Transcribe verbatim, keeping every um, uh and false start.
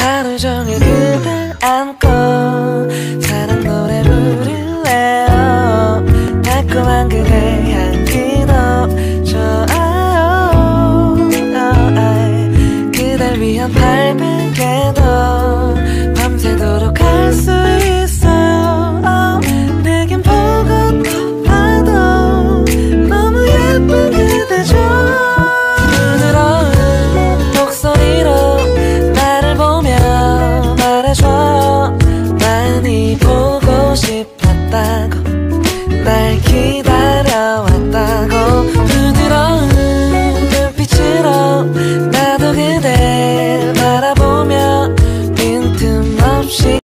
하루 종일 그댈 안고 사랑 노래 부를래요. 달콤한 그대 향기도 좋아요. 그댈 위한 발베개도 밤새도록 할 수 있어요. 내겐 보고 또 봐도 너무 예쁜 그대죠. 많이 보고 싶었다고 날 기다려